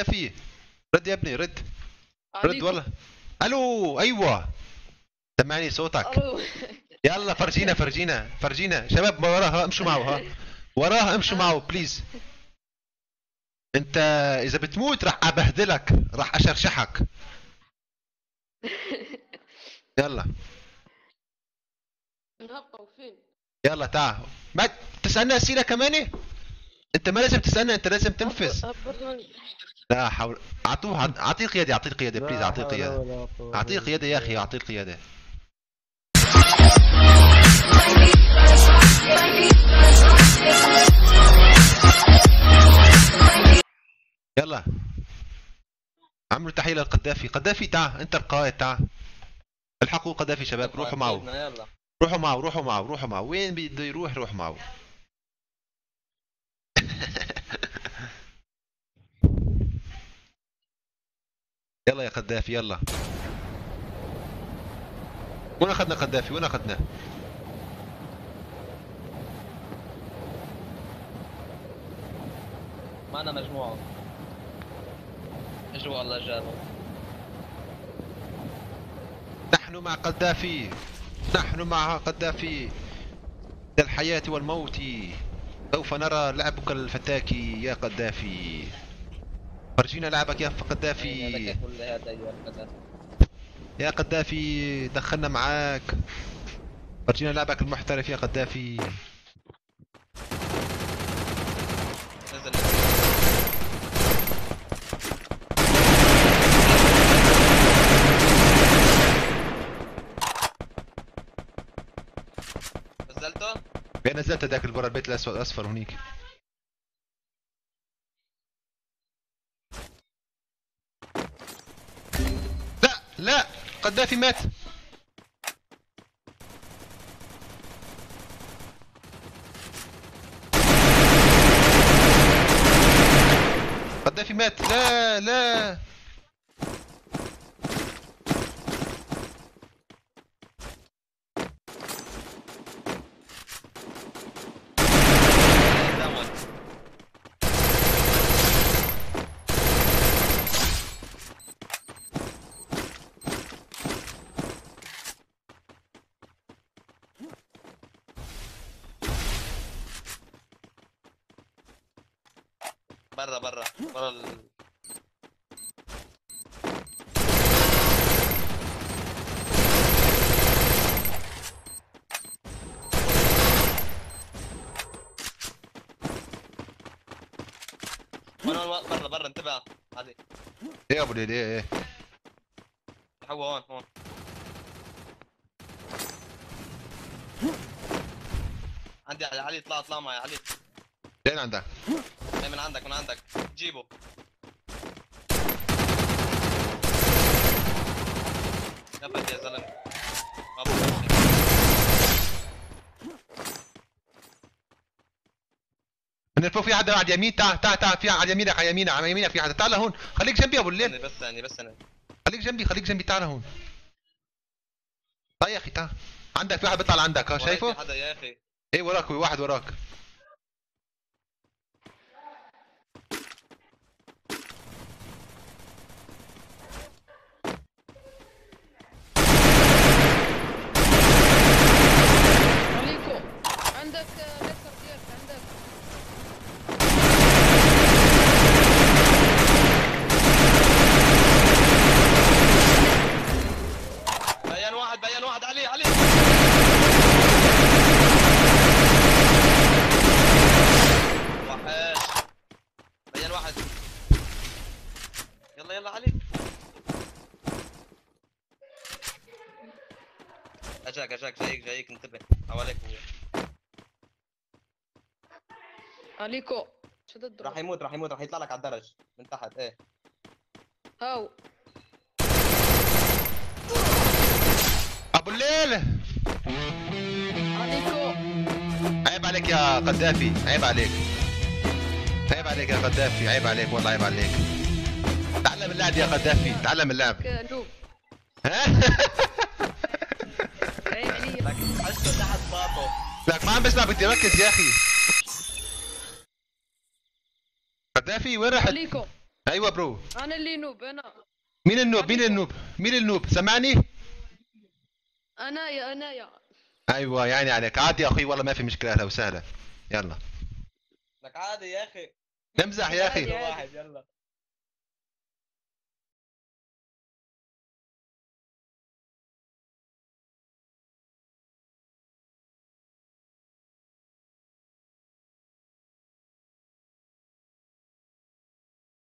فيه. رد يا ابني، رد عليكم. رد والله. الو ايوه سمعني صوتك. يلا فرجينا فرجينا فرجينا شباب، وراها امشوا معه، ها وراها امشوا معه بليز. انت اذا بتموت راح ابهدلك، راح اشرشحك. يلا نبقوا فين؟ يلا تعال. ما تسالنا اسئله كمان؟ انت ما لازم تسالنا، انت لازم تنفذ. لا حول. اعطوه، اعطيه القياده، اعطيه القياده بليز، اعطيه القياده، اعطيه القياده يا اخي، اعطيه القياده. يلا عملوا تحيه للقذافي. قذافي تعال، انت القائد، تعال الحقوا قذافي شباب، روحوا معه، روحوا معه، روحوا معه، روحوا معه، وين بده يروح روح معه. يلا يا قذافي يلا. وين اخذنا قذافي؟ وين اخذناه؟ معنا مجموعة اجوا على جابه. نحن مع قذافي، نحن مع قذافي للحياة والموت. سوف نرى لعبك الفتاكي يا قذافي. فرجينا لعبك يا قذافي يا قذافي، دخلنا معاك. فرجينا لعبك المحترف يا قذافي. نزلته؟ بين نزلت هداك برا البيت الاسود الاصفر هنيك. لا لا قذافي مات. قذافي مات. لا لا برا برا برا برا برا. انتبه هذه يا ابو اليد. ايه هو هون هون. عندي علي، علي طلع طلع معي. علي فين عندك؟ من عندك، من عندك جيبه. نبت يا زلمه. من فوق في حدا على اليمين. تعال تعال تعال، في على يمينك، على يمينك، على يمينك في حدا. تعال هون، خليك جنبي يا ابو الليل. بس ثانية بس ثانية، خليك جنبي، خليك جنبي. تعال هون. طيب يا اخي تعال، عندك في واحد بيطلع عندك، ها شايفه؟ حدا يا اخي. ايه وراك، واحد وراك. يلا علي، اجاك اجاك، جايك جايك، انتبه حواليك. عليكو شدد، راح يموت راح يموت، راح يطلع لك على الدرج من تحت. ايه هاو ابو الليل. عليكو عيب عليك يا قذافي، عيب عليك، عيب عليك يا قذافي، عيب عليك والله، عيب عليك. تعلم اللعب يا قذافي، تعلم اللعب. ها؟ لك ما عم بسمع، بدي ركز يا اخي. قذافي وين رحت؟ ايوه برو. انا اللي نوب. انا مين النوب؟ مين النوب؟ مين النوب؟ سمعني؟ انايا. ايوه يعني عليك. عادي يا اخوي والله ما في مشكله. اهلا وسهلا. يلا لك عادي يا اخي. نمزح يا اخي. واحد يلا.